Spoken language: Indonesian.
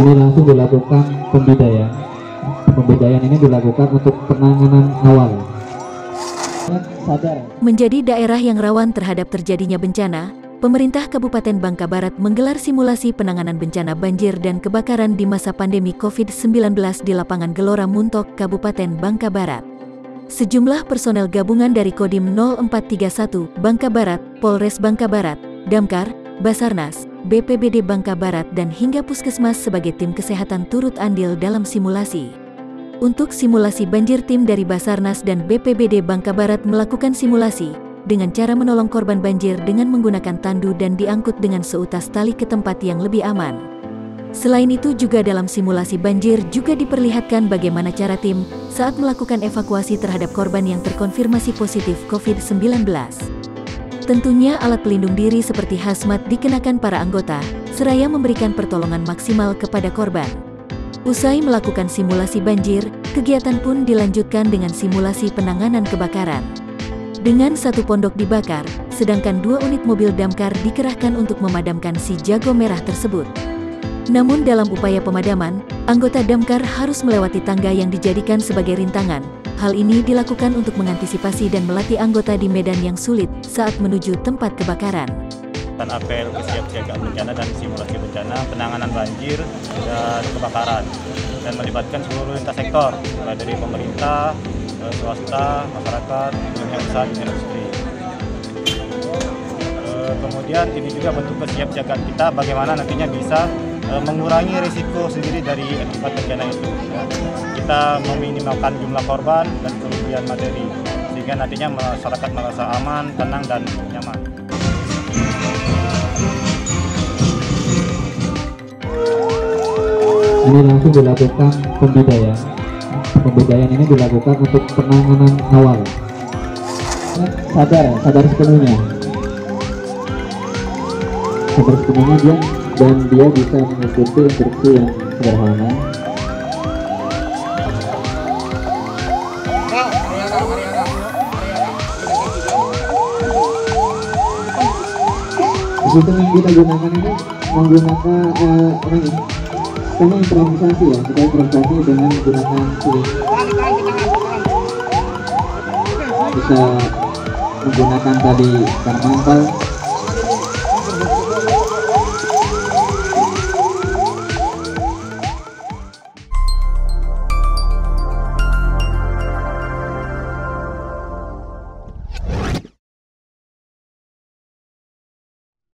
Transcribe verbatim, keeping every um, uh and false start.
ini langsung dilakukan pembidayaan. Pembidayaan ini dilakukan untuk penanganan awal. Menjadi daerah yang rawan terhadap terjadinya bencana, pemerintah Kabupaten Bangka Barat menggelar simulasi penanganan bencana banjir dan kebakaran di masa pandemi COVID sembilan belas di lapangan Gelora Muntok, Kabupaten Bangka Barat. Sejumlah personel gabungan dari Kodim nol empat tiga satu Bangka Barat, Polres Bangka Barat, Damkar, Basarnas, B P B D Bangka Barat dan hingga Puskesmas sebagai tim kesehatan turut andil dalam simulasi. Untuk simulasi banjir, tim dari Basarnas dan B P B D Bangka Barat melakukan simulasi dengan cara menolong korban banjir dengan menggunakan tandu dan diangkut dengan seutas tali ke tempat yang lebih aman. Selain itu juga dalam simulasi banjir juga diperlihatkan bagaimana cara tim saat melakukan evakuasi terhadap korban yang terkonfirmasi positif COVID sembilan belas. Tentunya alat pelindung diri seperti hazmat dikenakan para anggota, seraya memberikan pertolongan maksimal kepada korban. Usai melakukan simulasi banjir, kegiatan pun dilanjutkan dengan simulasi penanganan kebakaran. Dengan satu pondok dibakar, sedangkan dua unit mobil damkar dikerahkan untuk memadamkan si jago merah tersebut. Namun dalam upaya pemadaman, anggota damkar harus melewati tangga yang dijadikan sebagai rintangan. Hal ini dilakukan untuk mengantisipasi dan melatih anggota di medan yang sulit saat menuju tempat kebakaran. Dan apel kesiapsiagaan bencana dan simulasi bencana, penanganan banjir dan kebakaran, dan melibatkan seluruh lintas sektor, mulai dari pemerintah, swasta, masyarakat, dunia usaha, industri. Kemudian ini juga bentuk kesiapsiagaan kita bagaimana nantinya bisa mengurangi risiko sendiri dari akibat bencana itu. Kita meminimalkan jumlah korban dan kerugian materi, sehingga nantinya masyarakat merasa aman, tenang, dan nyaman. Ini langsung dilakukan pembidayaan. Pembidayaan ini dilakukan untuk penanganan awal. Sadar, sadar sepenuhnya. Sadar sepenuhnya dia, dan dia bisa mengikuti instruksi yang sederhana. Kita yang kita gunakan ini menggunakan uh, apa ini? Karena improvisasi ya, kita improvisasi dengan menggunakan suling. Bisa menggunakan tadi karena